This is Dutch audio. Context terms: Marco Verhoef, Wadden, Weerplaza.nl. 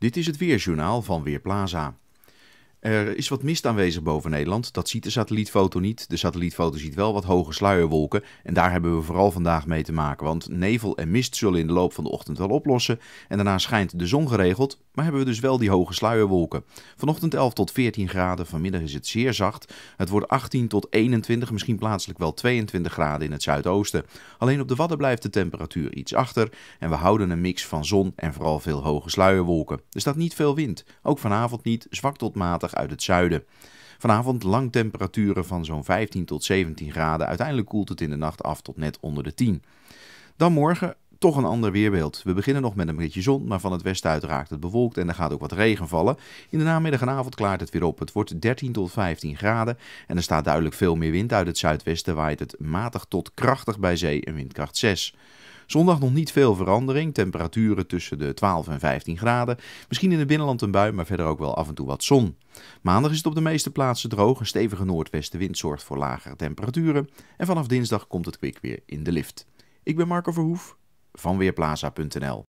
Dit is het Weerjournaal van Weerplaza. Er is wat mist aanwezig boven Nederland. Dat ziet de satellietfoto niet. De satellietfoto ziet wel wat hoge sluierwolken. En daar hebben we vooral vandaag mee te maken. Want nevel en mist zullen in de loop van de ochtend wel oplossen. En daarna schijnt de zon geregeld. Maar hebben we dus wel die hoge sluierwolken. Vanochtend 11 tot 14 graden. Vanmiddag is het zeer zacht. Het wordt 18 tot 21, misschien plaatselijk wel 22 graden in het zuidoosten. Alleen op de Wadden blijft de temperatuur iets achter. En we houden een mix van zon en vooral veel hoge sluierwolken. Er staat niet veel wind. Ook vanavond niet. Zwak tot matig uit het zuiden. Vanavond lang temperaturen van zo'n 15 tot 17 graden. Uiteindelijk koelt het in de nacht af tot net onder de 10. Dan morgen toch een ander weerbeeld. We beginnen nog met een beetje zon, maar van het westen uit raakt het bewolkt en er gaat ook wat regen vallen. In de namiddag en avond klaart het weer op. Het wordt 13 tot 15 graden en er staat duidelijk veel meer wind uit het zuidwesten. Waait het matig tot krachtig bij zee en windkracht 6. Zondag nog niet veel verandering, temperaturen tussen de 12 en 15 graden. Misschien in het binnenland een bui, maar verder ook wel af en toe wat zon. Maandag is het op de meeste plaatsen droog. Een stevige noordwestenwind zorgt voor lagere temperaturen. En vanaf dinsdag komt het kwik weer in de lift. Ik ben Marco Verhoef van Weerplaza.nl.